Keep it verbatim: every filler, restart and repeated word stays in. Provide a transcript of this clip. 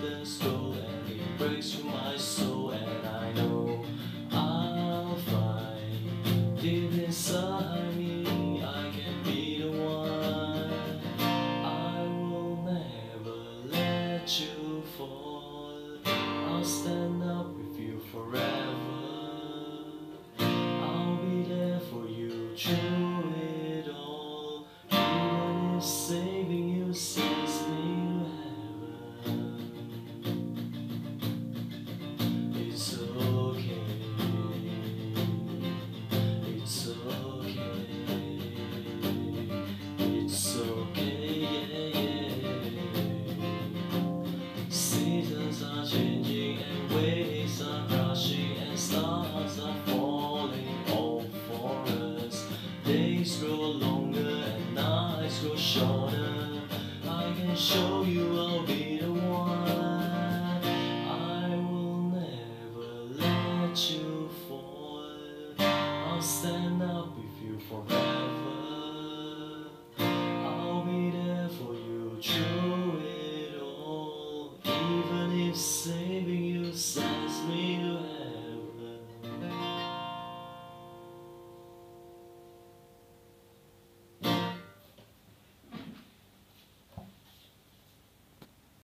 been stolen. It breaks through my soul, and I know I'll find deep inside me I can be the one. I will never let you fall. I'll stand up with you forever. I'll be there for you through it all, even if saving you sees me. Seasons are changing and waves are crashing, and stars are falling all for us. Days grow longer and nights grow shorter. I can show you I'll be the one. I will never let you fall. I'll stand up with you forever. I'll be there for you too. Even if